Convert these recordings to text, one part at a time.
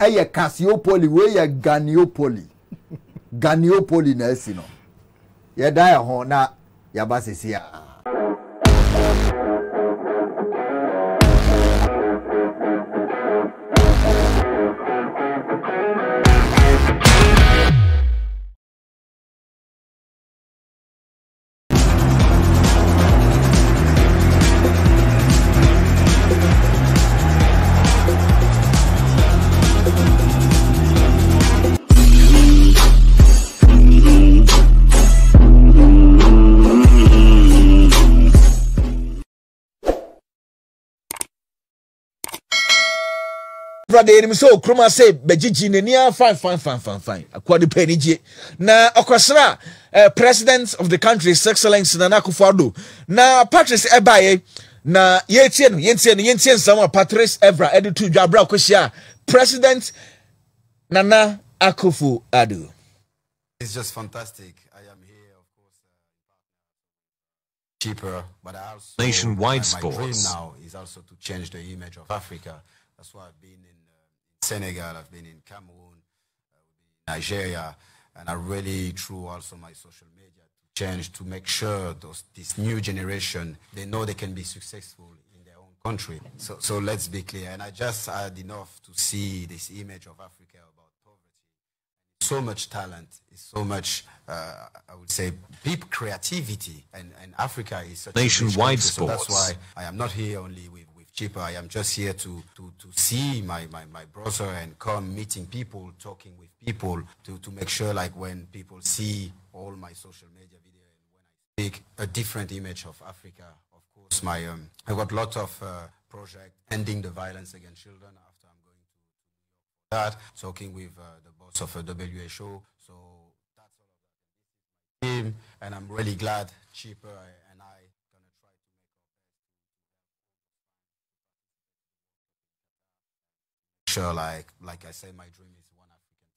Eye Cassiopoli, we ye Ganiopoli. Ganiopoli na esino. Ye da ho na yabase sia. So Kruma say Bejiji Nenia fine. Akwadi Peniji. Na Okosra president of the country, His Excellency Nana Akufo-Addo. Na Patrice Evra na Yentien sama Patrice Evra editu Jabra Koshia. President Nana Akufo-Addo. It's just fantastic. I am here, of course. Cheaper, but I also nationwide sports. My dream now is also to change the image of Africa. That's why I've been in Senegal, I've been in Cameroon, Nigeria, and I really, through also my social media, to change, to make sure this new generation, they know they can be successful in their own country. So let's be clear. And I just had enough to see this image of Africa about poverty. So much talent, so much, I would say, deep creativity, and Africa is such nationwide sports. So that's why I am not here only with Cheaper. I am just here to see my brother and come meeting people, talking with people to make sure, like, when people see all my social media video and when I speak, a different image of Africa. Of course, my I got lots of project ending the violence against children. After I'm going to that, talking with the boss of WHO. So that's all about him, and I'm really glad Cheaper and I. Sure, like I say, my dream is one African team.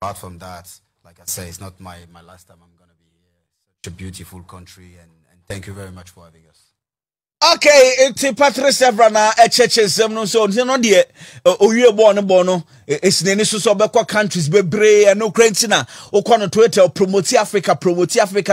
Apart from that, like I say, it's not my last time I'm going to be here. Such a beautiful country, and thank you very much for having us. Okay, it's Patrice Evra na HHSM no so no de owie bono esneni so bekwa countries bebre and Ukraine na okwa no Twitter promote Africa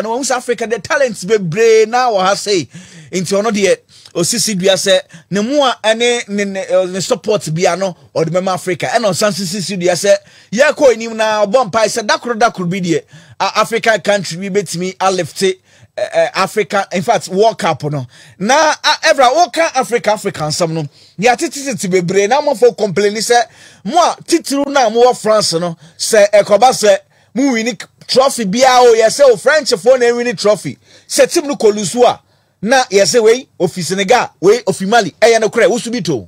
no South Africa the talents bebre now I say into no de osisi dua se ne mu ane ne support bia no or the Africa and on sisi dua se ye ko enim na bomb pai se dakro bi de African country bi betimi alifte Africa, in fact, World Cup no. Na Evra World Africa some no. Ni atiti be brain. Na mo for complain say moi titru na mo France no. Say Ekoba say mu win trophy bia o yes o French phone na win trophy. Say team no kolusua. Na yes we ofi Senegal, we ofi Mali. Eya no kure usubito.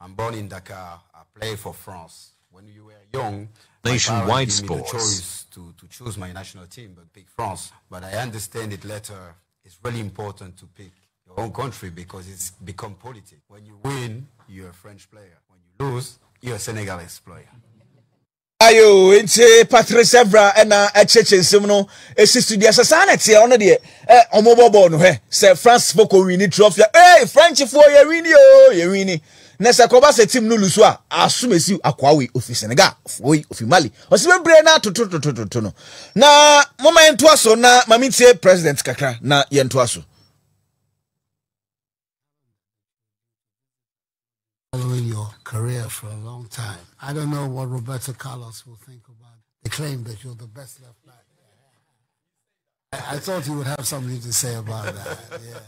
I'm born in Dakar. I play for France. When you were young, nationwide sports. To choose my national team, but pick France. But I understand it later. It's really important to pick your own country because it's become politics. When you win, you're a French player. When you lose, you're a Senegalese player. Ayo, inti Patrice Evra ena HHSM no esistu dia sasane tie ono de omobobo no he se France foko win trophy. Hey, French fo ye win yo, ye win. Na se koba se team no luso a asumesi akwawe ofi Senegal, foi ofi Mali. Osibe bre na to no. Na moment to aso na mamintie president kakra na ye nto aso. Following your career for a long time. I don't know what Roberto Carlos will think about the claim that you're the best left back. I thought he would have something to say about that. Yeah.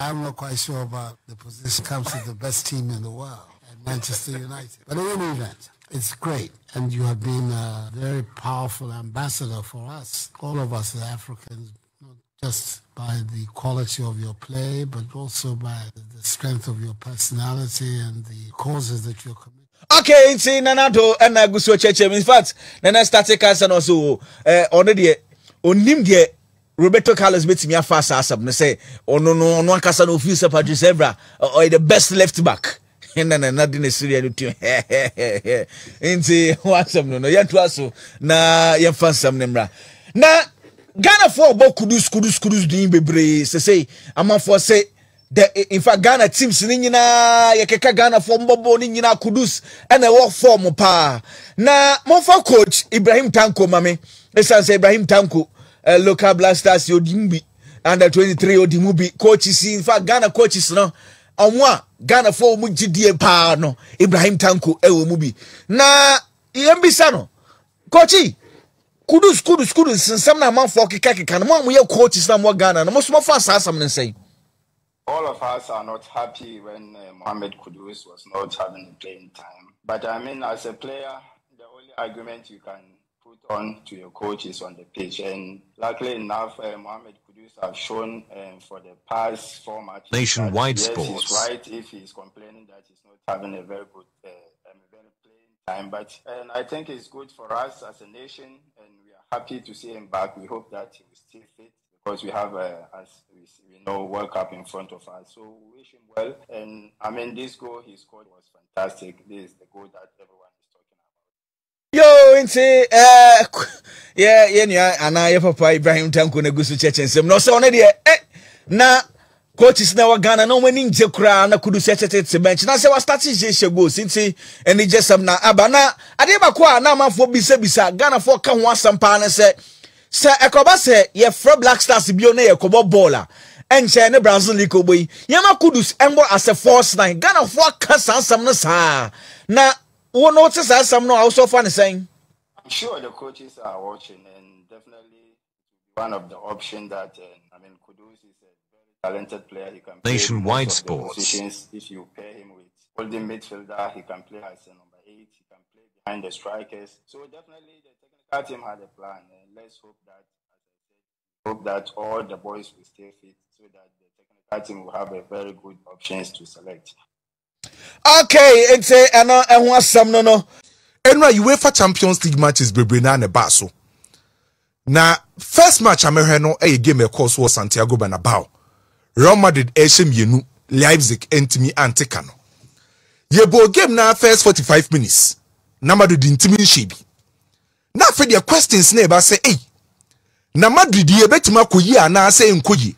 I'm not quite sure about the position. It comes to the best team in the world at Manchester United. But in any event, it's great. And you have been a very powerful ambassador for us, all of us as Africans, not just by the quality of your play, but also by the strength of your personality and the causes that you're committed. Okay, it's Nanado and Aguso Chechem. In fact, Nana started casting also on the Onim de Roberto Carlos beats me a fast ass up and say, oh no, Casano no future Patrice Evra or the best left back. And then not in a serious tune. Into what's up, no, yet was so na your fast some nembra. Now, Ghana for Kudus, Kudus, Kudus, Dimbe Brace, say, I'm for say. In fact, Ghana teams ninyina yekeka Ghana form bobo ninyina Kudus and a work form pa. Na mofa coach Ibrahim Tanko mame. Let's say Ibrahim Tanko, local blasters Yodimbi under 23 Yodimubi coaches. In fact, Ghana coaches no. Amwa Ghana form GDA pa no. Ibrahim Tanko Mubi. Na Yembisano coachi. Kudus. Some na man for kikakikana. Mwa mwe coaches na mwa Ghana. Na mwa fast asam nensei. All of us are not happy when Mohammed Kudus was not having playing time. But I mean, as a player, the only argument you can put on to your coach is on the pitch. And luckily enough, Mohammed Kudus have shown for the past 4 matches nationwide sports. Yes, he's right if he's complaining that he's not having a very good playing time. But and I think it's good for us as a nation, and we are happy to see him back. We hope that he will still fit. Because we have, as we know, World Cup in front of us. So we wish him well. And I mean, this goal he scored was fantastic. This is the goal that everyone is talking about. Yo, Inti, yeah, Papa Ibrahim Tanko Negusu Church and Sem. No, so on idea. Na, coaches now Ghana, no winning Jekra, na Kudu Church bench. Na, se was starting Jeshego, Sinti, and he just some na Abana. Adebakwa, na man for Bisa, Ghana for Kamwa Sampana said. Se ekoba se ye fra Black Stars bi ona ye kobo baller enche ne Brazil liko boy ye ma Kudus embo as a force nine Ghana for kasa sam no sa na wo no te sa sam no also fa ne sen. I'm sure the coaches are watching, and definitely one of the options that I mean Kudus is a very talented player. He can play nationwide sports positions. If you pair him with holding midfielder, he can play as a number 8, he can play behind the strikers. So definitely the team had a plan, and let's hope that all the boys will stay fit so that the technical team will have a very good options to select. Okay, it's a no and what's some no. Anyway, UEFA Champions League matches Bebrina and Basso. Now, first match I'm no a game of course was Santiago Bernabeu. Real Madrid Eshem Yenu, Leipzig Entimi Antekano. Yebo game na first 45 minutes. Namadu Dintimi Shibi. Na fe the questions na ba say eh na Madrid e betima koyi ana say nkoyi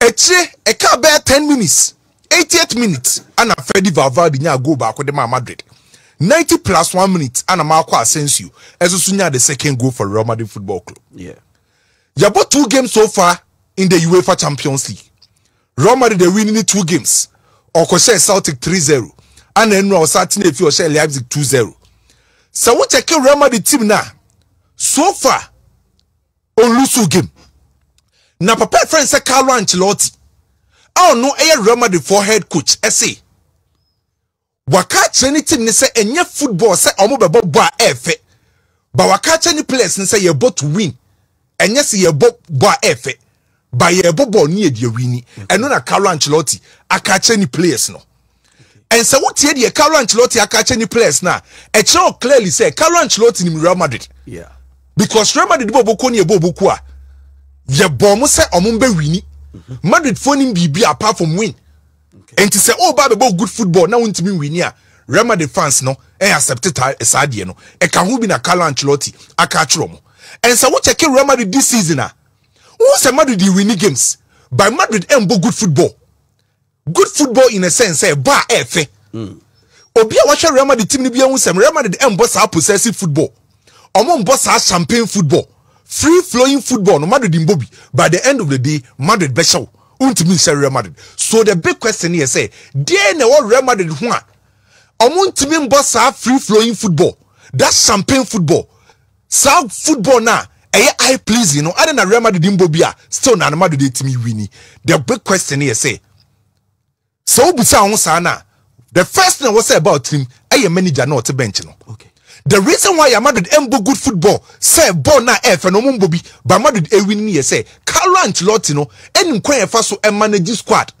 eche e ka be 10 minutes 88 minutes ana Fede Valverde nya go back with ma Madrid 90+1 minutes ana Marco Asensio esusu nya the second goal for Real Madrid Football Club. Yeah, you bought 2 games so far in the UEFA Champions League. Real Madrid they winning 2 games or Okoshe Celtic 3-0 and then Real Saturday if you share Leipzig 2-0. So what check Real Madrid team now? So far, on lose game. Now prepare friend say Carlo Ancelotti. I don't know a Real Madrid for head coach. I say, waka train team say enye football say omo bebo boa efe. But waka train players say you both win. Enye say you both boa efe. But you both ball ni edi wini. And na Carlo Ancelotti aka train players no. And so what here the Carlo Ancelotti are catching players now. And so clearly say Carlo Ancelotti in Real Madrid. Yeah. Because Real Madrid bobo koni e bobo kwa. Ye bomo say omumbe wini. Madrid phone him BB apart from win. Okay. And to say oh babe good football now want to win winia. Real Madrid fans no e accepted sadie no. E can who be na Carlo Ancelotti akachro mo. And so what check Real Madrid this season ah. Who say Madrid dey win games? By Madrid embo good football. Good football in a sense, say ba efe. Obia watch Real Madrid team ni bia hu sem Real Madrid em boss possessive football. Omo boss champagne football. Free flowing football no Madrid in Bobby. By the end of the day, Madrid be show. Untimi say Real Madrid. So the big question here say, dey na what Real Madrid ho a. Omo untimi boss free flowing football. That champagne football. South football na I please you know. I don't know Real Madrid in Bobby still na Madrid timi win. The big question here say so Busana, the first thing I was say about him, I am manager not a bench. Okay. The reason why I'm Madrid embo good football, say Bona F and Omumbobi, but Madrid a winning here say Carlo Ancelotti no, and Quay Faso and manage squad.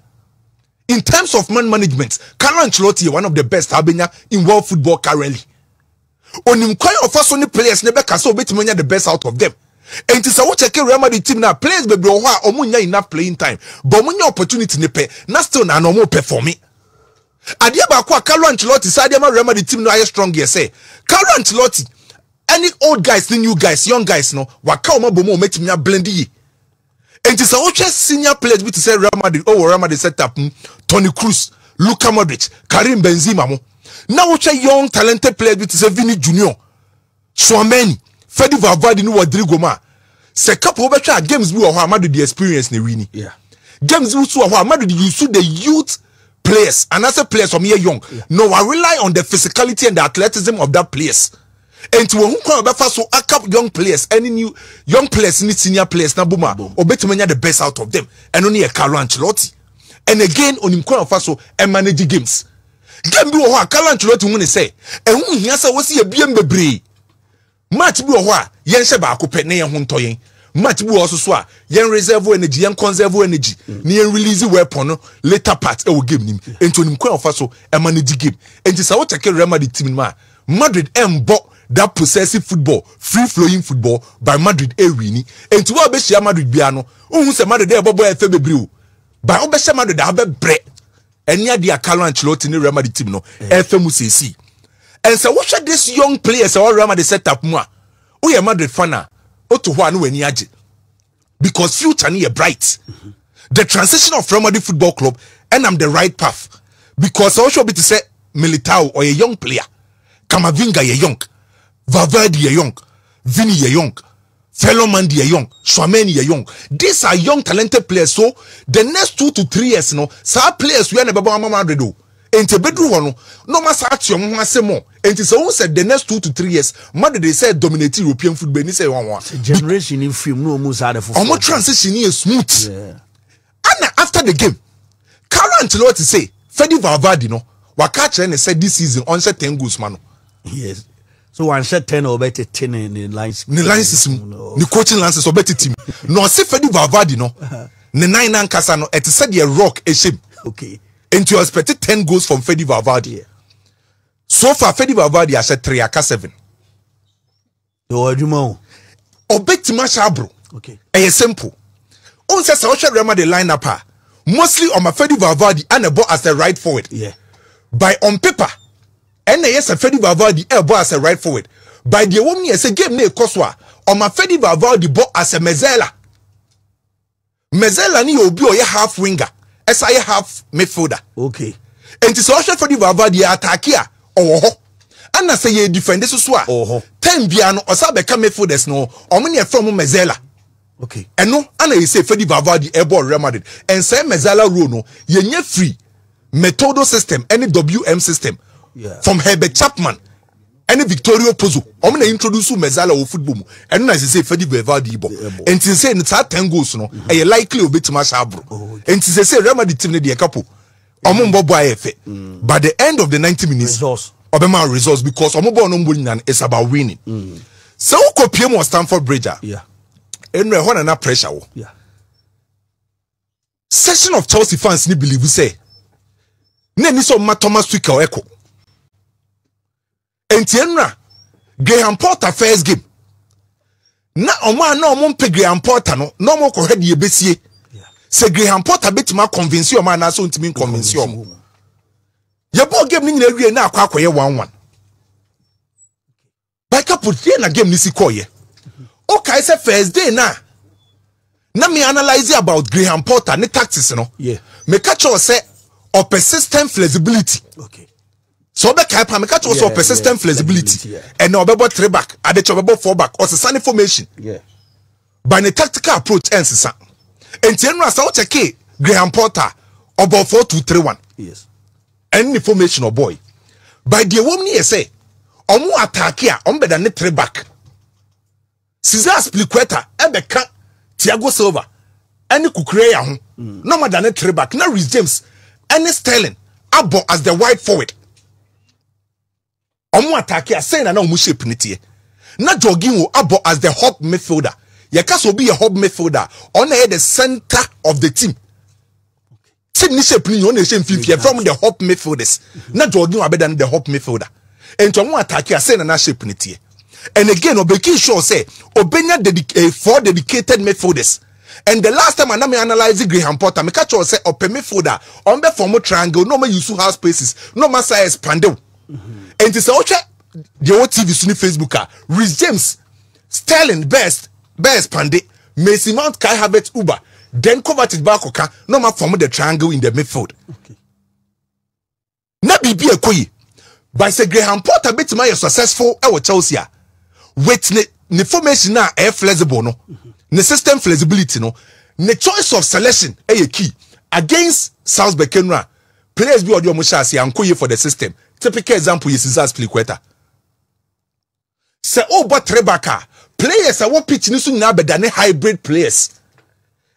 In terms of man management, Carlo Ancelotti is one of the best Abena in world football currently. On him quite of us only players never can so bet many the best out of them. And it's a watch Real Madrid team now players baby omunya enough playing time. But munya opportunity ne pe na still na normal performing. Adia bakwa Carlo Ancelotti said Real Madrid team no are strong here say. Carlo Ancelotti any old guys, new guys, young guys no waka omo bomo ometimi ya blendi. It is a senior players which say Real Madrid. Oh, Real Madrid set up Toni Kroos, Luka Modric, Karim Benzema. Now what young talented players which say Vinicius Junior, Tchouaméni, Fede Valverde, Rodrigo Ma. Se couple of games we are Madrid the experience ne win. Yeah. Games we are Madrid you see the youth players and as a players from here young. Yeah. No, I rely on the physicality and the athleticism of that players. And to who come back so a couple young players, any new young players, any senior players, na boma or better many the best out of them. And only a Carlo Ancelotti. And again on him corner so and manage games. Game be a Carlo Ancelotti who say and who he has a was a BMB. Match bi oho a yen hye ba akopɛ ne yen ho ntoyen match bi oso so a yen reserve energy yen conserve energy ne yen release weapon no later part e wo game nim enti onim kwa ofa so e manage game enti sa wo check Real Madrid team ma Madrid embo that possessive football free flowing football by Madrid ewini enti wo be hye Madrid bia no ohun se Madrid e bobo e fe bebre o by wo be hye Madrid da be bre eni ade Carlo Ancelotti ne Real Madrid team no e fe mu sesi. And so what should this young players all Real Madrid set up more? We are Madrid fana. Oto ho anu wani age. Because future ni bright. The transition of Real Madrid Football Club and I'm the right path. Because I should be to say Militao or a young player. Kamavinga ye young. Valverde ye young. Vini ye young. Ferland Mendy ye young. Tchouaméni ye young. These are young talented players. So the next 2 to 3 years no, sa players we are never Madrid do. Enti bedru hono no ma sa atiom ho asemo enti so who said the next 2 to 3 years Madrid they said dominate European football ni say wanwa generation in film no mu sa the football omo transition is smooth yeah. And after the game Carlo Ancelotti say Fede Valverde no wa ka kire ne said this season on set 10 goals man yes so one set 10 or better 10 in the lines ni lines ni coaching lines or better team no say Fede Valverde no ne nine an kasa no it said the rock a shame okay. And you expected 10 goals from Fede Valverde. Yeah. So far, Fede Valverde has said 3 aka 7. No, I do know. Obetima Shabro. Okay. And it's simple. On says I should remember the lineup. Mostly on my Fede Valverde and a ball as a right forward. Yeah. By on paper, and yes, a Fede Valverde and a ball as a right forward. By the woman, yes, a game near Koswa. On my Fede Valverde ball as a Mezzella. Mezzella ni obi oye half winger. As I have midfielder. Okay. And it's also for the Valverde attack here. Oh, and I say, defend this one. Oh, 10 Biano or Sabeka midfielders no, or many from Mezzella. Okay. And no, and I say, for the Valverde airborne remanded. And say Mezzella Runo, you're free. Metodo system, any WM system. Yeah. From Herbert Chapman, any Victorio Pozzo. I'm going to introduce Mezzella or football. And I say, for the Valverde ball. And to say, it's at 10 goals, no, and you're likely to beat Mashabro. And since I say Real Madrid team the couple, by the end of the 90 minutes, resource, resource because it's about winning. So copy more Stamford Bridge. Yeah, and we are under pressure. Yeah, section of Chelsea fans ni believe we say, ne so ma Thomas Tuchel echo. And tienra Graham Potter first game. Na omo na omo pe Graham Potter no no mo ko hwede yebesie. Se Graham Potter betima convince your man as so ntimi convince your man. Your ball game ni nyina wie na akwa akoye 1-1. Back up put na game ni sikoye. Okay, say first day na. Na me analyze about Graham Potter ni tactics no. Yeah. Me catch us say or persistent flexibility. Okay. So be kai pa me catch us or persistent flexibility. And now obebo 3 back, ade cho obebo 4 back or sane formation. Yeah. By the tactical approach and sisa. And Tienra South Graham Potter about 4-2-3-1. Yes. Any formation or boy. By the woman here say, Omu attack here, better than 3 back. César Azpilicueta, Ebeka, Tiago Silva, any Kukureya home, no more than 3 back. Now Rich James, any Sterling, Abo as the wide forward. Omu attack here, saying that no mushe penitier. Now Jorginho Abo as the hot midfielder. Yakas will be a hub midfielder on the center of the team. Same shape, on the same field from the hub midfielders. Not Jorginho better than the hub midfielder. And to attack you, saying an shape in here. And again, Obeki Shaw say, Obenya dedicated 4 dedicated midfielders. And the last time I analyzed Graham Potter, I catch you say, Ope midfielder, on the formal triangle, no more use house spaces, no more size pandem. And it's a the old TV Sunni Facebooker, Rich James, Sterling best. Bears Pandey, Macy Mount Kai Havertz Uber, then convert it back Oka. No ma form the triangle in the midfield. Okay. Na bibi ekoyi. By say Graham Potter bit my successful e Chelsea. Wait the formation na e flexible no. The system flexibility no. The choice of selection e key against Salzburg Kenra. Players be audio musha say ankoye for the system. Typical example is César Azpilicueta. Say oh but Rebecca players are what pitch nisu na be than hybrid players.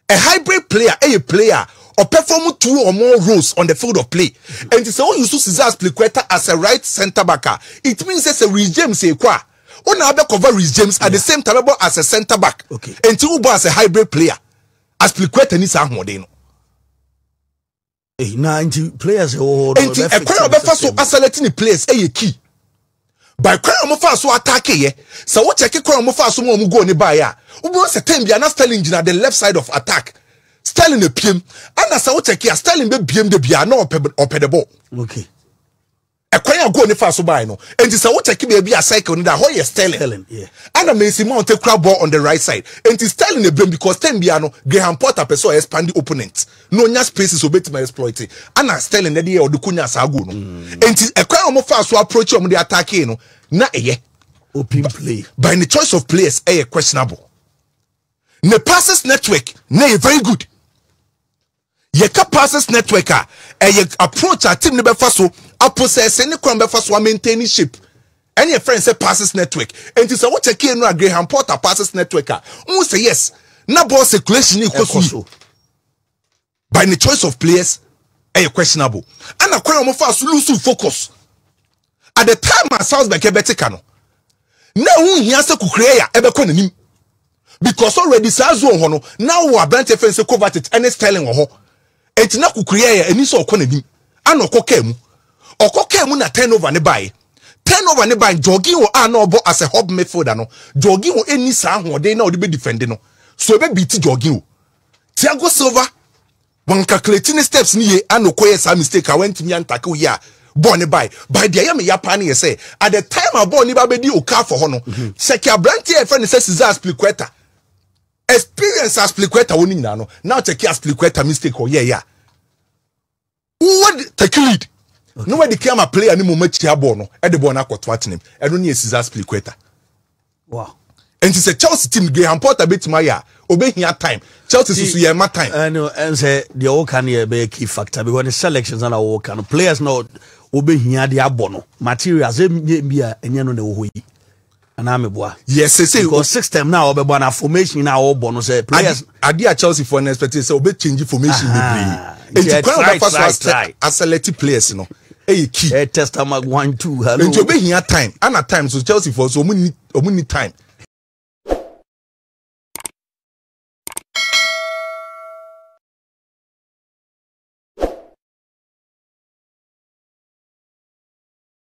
A hybrid player, a player, or perform two or more roles on the field of play. And it's all you use César Azpilicueta as a right center backer. It means it's a Rich James equa. On another cover Rich James at the same time as a center back. Okay. And Tuba as a hybrid player. Azpilicueta needs a modeno. Now, players who are a crowd of us who are selecting players, a key. By crowd of us who attack here, so what check a crowd of us who go on the buyer. Once a time, they are not Sterling at the left side of attack. Sterling a PM, and as I would check here, Sterling be PM the Biano or Pedabo. Okay. A crowd go on the fast by no, and this I would check maybe a cycle in the whole Sterling. Yeah. And I may see more on the crowd ball on the right side, and it's Sterling a blame because Tembiano, Graham Potter, Peso expand the opponent. No, your spaces obey to my exploiting. And I'm Sterling the year or the Kunya Sago. And it's a crowd of fast to approach on the attack, you know, not a year. Open play. By the choice of players, a questionable. The passes network, nay, very good. Yeka passes networker, and ye approach a team number first, I possess any crumb first one maintaining ship. And your friend say passes network, and it's a what a key no Graham Potter passes networker. Who say yes, no ball circulation equals by the choice of players, a questionable. And a crumb of us lose focus at the time. I sounds like a better canoe. Now, who he has to create a economy. Because already Sazo Hono now we are brand defense coveted and it's telling ho. It's not kukuya and so economy. And no kokemu. Or kokemu na turnover ne buy. Turnover ne buy jogging or anobo as a hob midfielder no. Jogging or any sound or they now be defending no. So be beat jogging. Tiago Silva one calculating steps niye and no koye sa mistake I went to me and tackle ya. Born by the Yami Yapani say at the time I born baby di oka for hono. Sekia brand here friend says César Azpilicueta. Experience Azpilicueta winning now. Now take Azpilicueta mistake or yeah. Who would take lead? Nobody came a player any moment Chiabono at the Bona Cotwatin. And only César Azpilicueta. Wow. And she said Chelsea team Graham Potter bit Maya. Obey your time. Chelsea is my time. I know and say the all can be a key factor because the selections and our can players not obey here the abono. Materials be a new. Yes, because system now about formation now all bonus players. I dear Chelsea for an expectation, so be changing formation. It's selected players, you know. A key test 1, 2. And you be here time and a time so Chelsea for so many time.